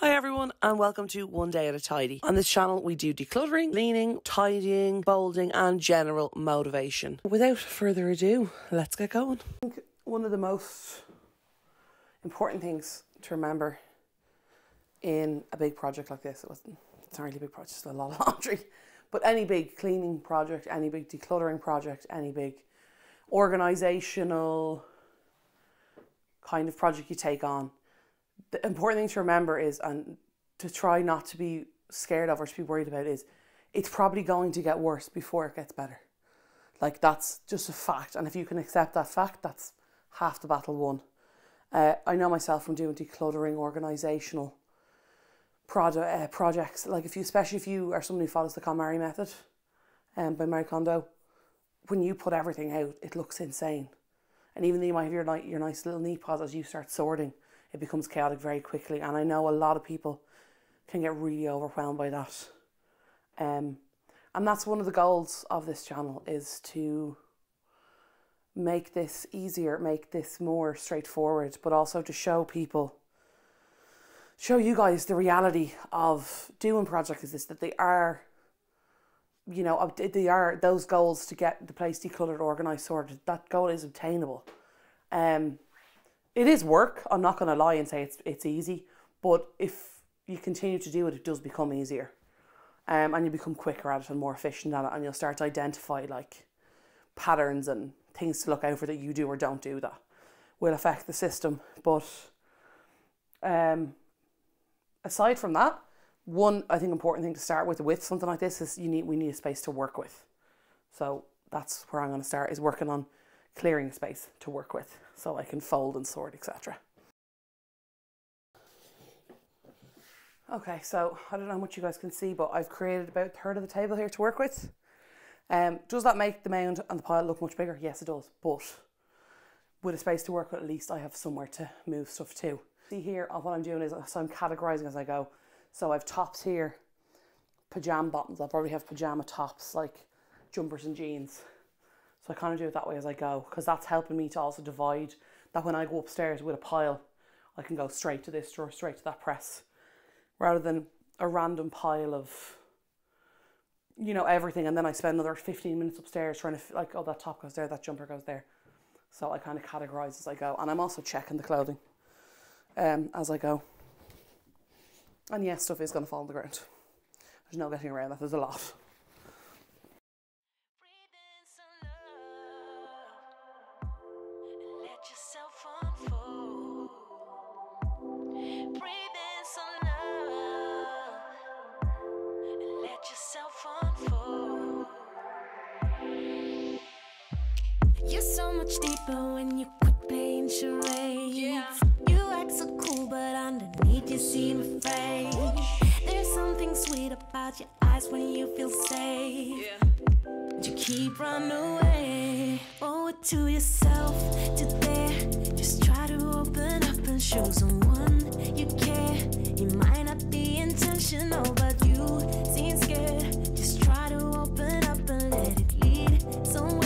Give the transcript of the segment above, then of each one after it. Hi everyone and welcome to One Day At A Tidy. On this channel we do decluttering, cleaning, tidying, folding and general motivation. Without further ado, let's get going. I think one of the most important things to remember in a big project like this, it's not really a big project, it's a lot of laundry, but any big cleaning project, any big decluttering project, any big organisational kind of project you take on, the important thing to remember is, and to try not to be scared of or to be worried about, is it's probably going to get worse before it gets better. Like, that's just a fact, and if you can accept that fact, that's half the battle won. I know myself from doing decluttering, organisational projects, like especially if you are somebody who follows the KonMari method by Marie Kondo, when you put everything out, it looks insane. And even though you might have your nice little neat pods, as you start sorting, it becomes chaotic very quickly, and I know a lot of people can get really overwhelmed by that. And that's one of the goals of this channel, is to make this easier, make this more straightforward, but also to show you guys the reality of doing projects like this, that they are, you know, they are those goals to get the place decluttered, organised, sorted. That goal is obtainable. It is work, I'm not going to lie and say it's easy, but if you continue to do it, it does become easier. And you become quicker at it and more efficient at it, and you'll start to identify like patterns and things to look out for that you do or don't do that will affect the system. But aside from that, one, I think, important thing to start with something like this is we need a space to work with. So that's where I'm going to start, is working on clearing space to work with, so I can fold and sort, etc. Okay, so I don't know how much you guys can see, but I've created about a third of the table here to work with. Does that make the mound and the pile look much bigger? Yes, it does, but with a space to work with, at least I have somewhere to move stuff to. See here, what I'm doing is, so I'm categorising as I go. So I've tops here, pajama bottoms. I'll probably have pajama tops, like jumpers and jeans. So I kind of do it that way as I go, because that's helping me to also divide that when I go upstairs with a pile, I can go straight to this drawer, straight to that press, rather than a random pile of, you know, everything. And then I spend another 15 minutes upstairs trying to, like, oh, that top goes there, that jumper goes there. So I kind of categorise as I go. And I'm also checking the clothing as I go. And yes, stuff is going to fall on the ground. There's no getting around that, there's a lot. You're so much deeper when you quit playing charades. Yeah. You act so cool, but underneath you seem afraid. There's something sweet about your eyes when you feel safe. Yeah. You keep running away. Owe it to yourself today. Just try to open up and show someone you care. You might not be intentional, but you seem scared. Just try to open up and let it lead somewhere.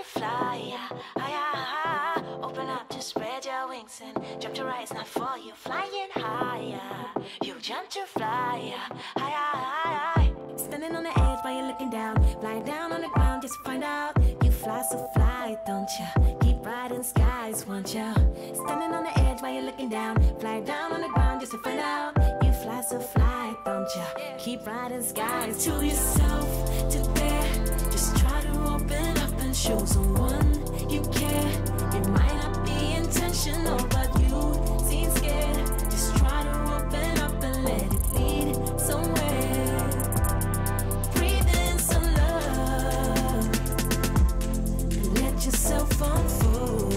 you fly, yeah, higher, higher. Open up to spread your wings and jump to rise, not fall. You flying higher, you jump to fly, yeah, higher, higher. Standing on the edge while you're looking down, lying down on the ground just to find out. You fly, so fly, don't you? Keep riding skies, won't you? Standing on the edge while you're looking down, lying down on the ground just to find out. You fly, so fly, don't you? Keep riding skies to yourself, to there. Just try to open up and show someone you care. It might not be intentional, but you seem scared. Just try to open up and let it lead somewhere. Breathe in some love and let yourself unfold.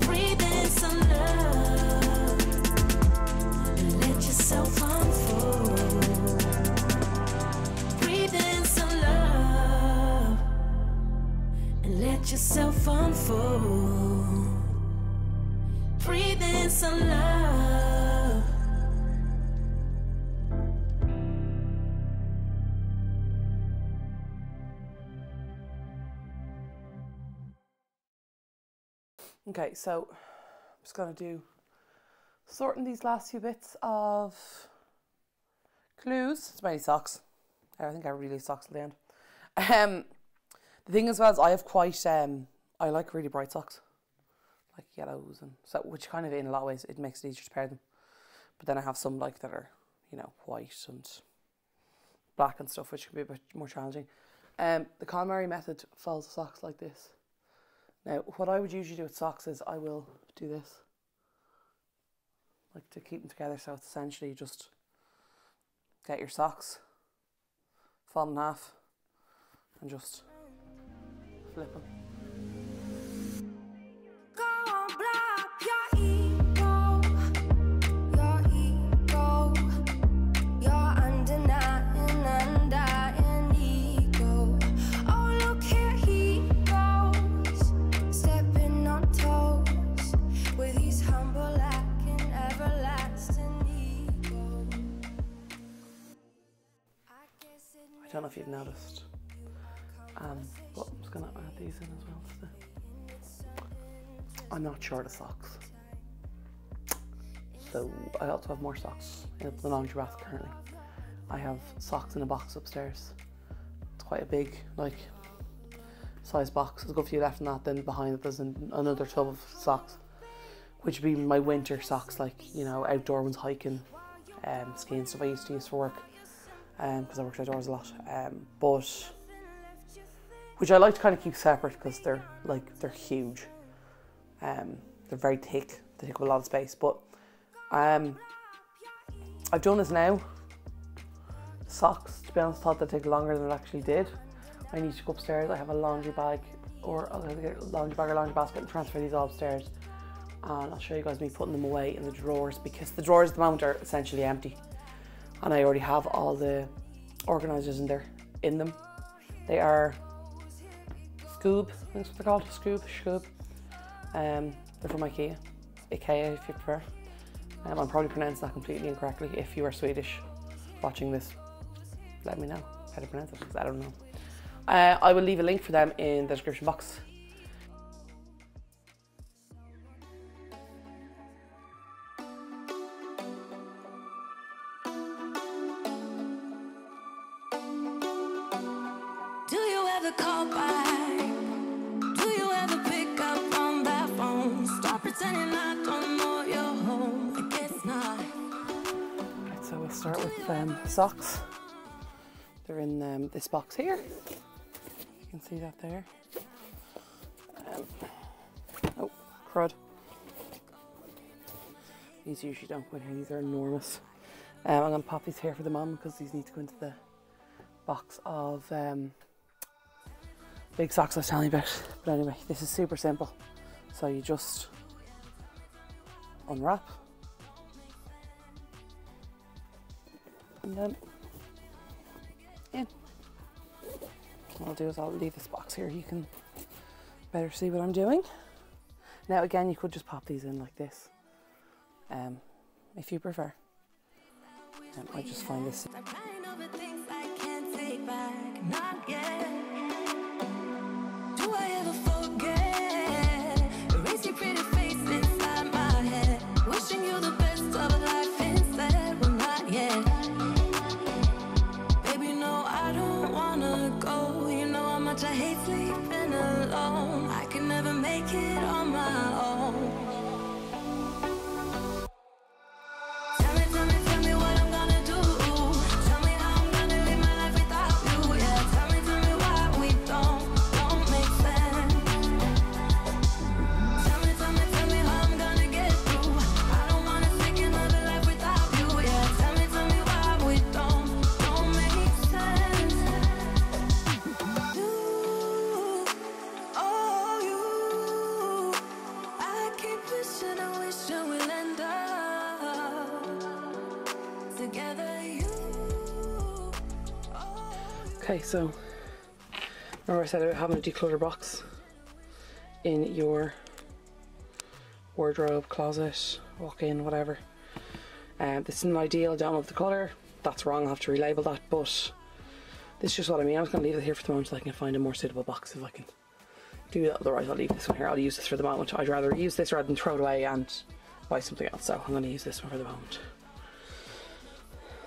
Breathe in some love and let yourself unfold. Let yourself unfold. Breathe in some love. Okay, so I'm just gonna do sorting these last few bits of clues. It's mainly socks. I think I released socks at the end. The thing as well is I have quite, I like really bright socks, like yellows and so, which kind of in a lot of ways it makes it easier to pair them. But then I have some like that are, you know, white and black and stuff, which can be a bit more challenging. The KonMari method follows the socks like this. Now, what I would usually do with socks is I will do this, like to keep them together. So it's essentially just get your socks, fold them in half, and just flip them. I don't know if you've noticed. But I'm just gonna add these in as well today. I'm not short of socks, so I also have more socks in the laundry basket currently. I have socks in a box upstairs. It's quite a big, like, size box. There's a good few left in that. Then behind it there's another tub of socks, which would be my winter socks, like, you know, outdoor ones, hiking, skiing, stuff I used to use for work, because I worked outdoors a lot. But which I like to kind of keep separate because they're like, they're huge. They're very thick, they take up a lot of space. But I've done this now. Socks, to be honest, thought they'd take longer than it actually did. I need to go upstairs, I have a laundry bag, or I'll get a laundry bag or laundry basket and transfer these all upstairs. And I'll show you guys me putting them away in the drawers, because the drawers at the moment are essentially empty. And I already have all the organisers in there, in them. They are Skubb, I think that's what they're called, Skubb. They're from Ikea, Ikea if you prefer. I'm probably pronouncing that completely incorrectly. If you are Swedish watching this, let me know how to pronounce it, because I don't know. I will leave a link for them in the description box. Do you ever call by? Start with socks. They're in this box here. You can see that there. Oh, crud. These usually don't go in here, these are enormous. I'm going to pop these here for the mum because these need to go into the box of big socks I was telling you about. But anyway, this is super simple. So you just unwrap. And then in. What I'll do is I'll leave this box here. You can better see what I'm doing. Now again, you could just pop these in like this, if you prefer. I just find this. Okay, so remember I said about having a declutter box in your wardrobe, closet, walk-in, whatever. This isn't ideal, I don't love the colour, that's wrong, I'll have to relabel that, but this is just what I mean. I'm just going to leave it here for the moment so I can find a more suitable box if I can do that. Otherwise I'll leave this one here, I'll use this for the moment. I'd rather use this rather than throw it away and buy something else, so I'm going to use this one for the moment.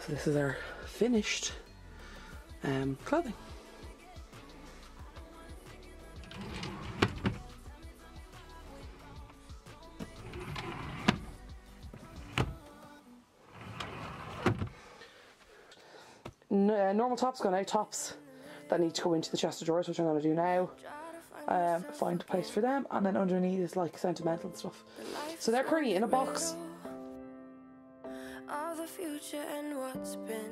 So this is our finished clothing. Normal tops go now. Tops that need to go into the chest of drawers, which I'm going to do now. Find a place for them, and then underneath is like sentimental stuff. So they're currently in a box. All the future and what's been.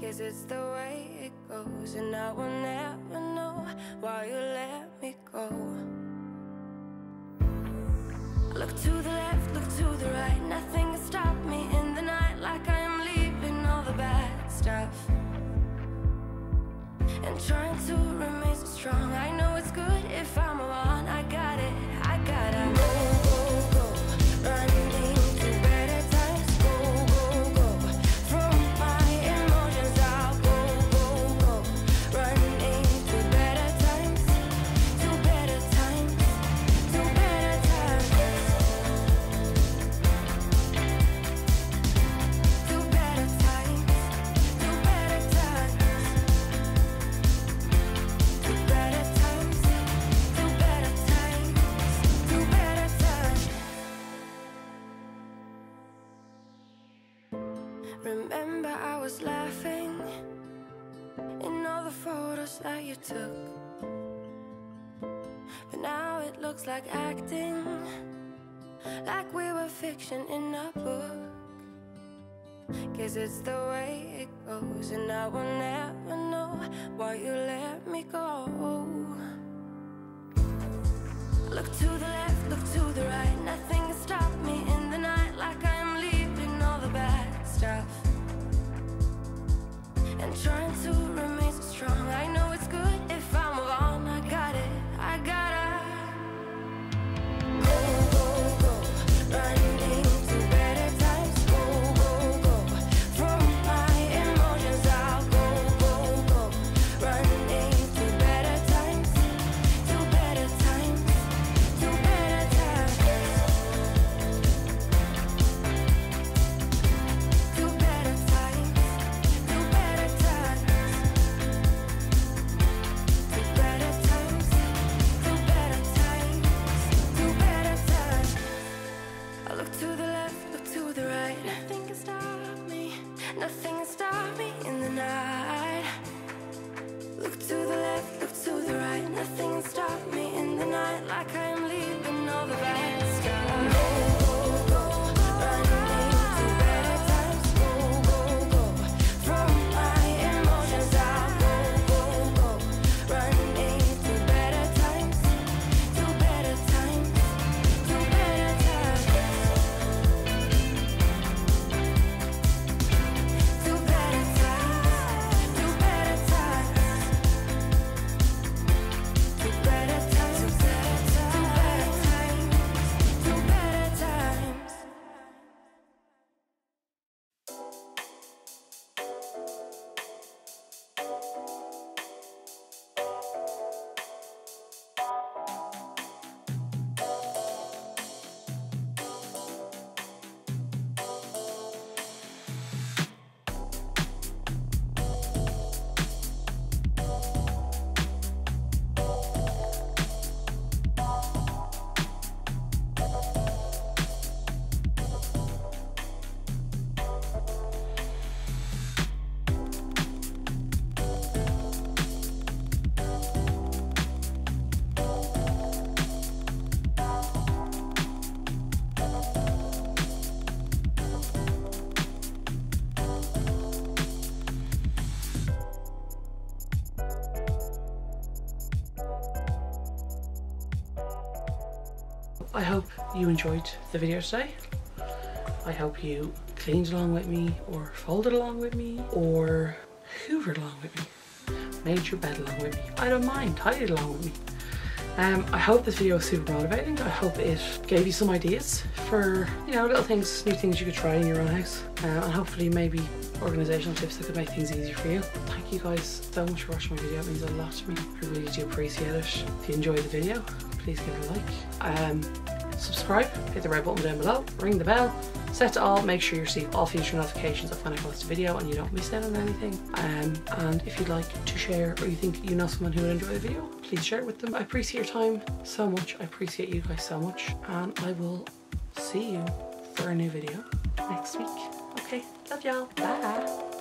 Guess it's the way it goes, and I will never know why you let me go. Look to the left, look to the right, nothing can stop me in the night, like I am leaving all the bad stuff and trying to remain so strong. I know it's good if I'm wrong. I got it, I gotta go, running. Like acting, like we were fiction in a book. Guess it's the way it goes, and I will never know why you let me go. Look to the left, look to the right, nothing can stop me in the night, like I am leaving all the bad stuff and trying to remain so strong. I know it's good if I'm wrong. I got it, I got it. I hope you enjoyed the video today. I hope you cleaned along with me, or folded along with me, or hoovered along with me, made your bed along with me, I don't mind, tidied along with me. I hope this video was super motivating. I hope it gave you some ideas for, you know, little things, new things you could try in your own house, and hopefully maybe organisational tips that could make things easier for you. Thank you guys so much for watching my video. It means a lot to me. I really do appreciate it. If you enjoyed the video, please give it a like. Subscribe, hit the red button down below, ring the bell, set to all, make sure you receive all future notifications of when I post a video and you don't miss out on anything. And if you'd like to share, or you think you know someone who would enjoy the video, please share it with them. I appreciate your time so much. I appreciate you guys so much, and I will see you for a new video next week. Okay, love y'all, bye.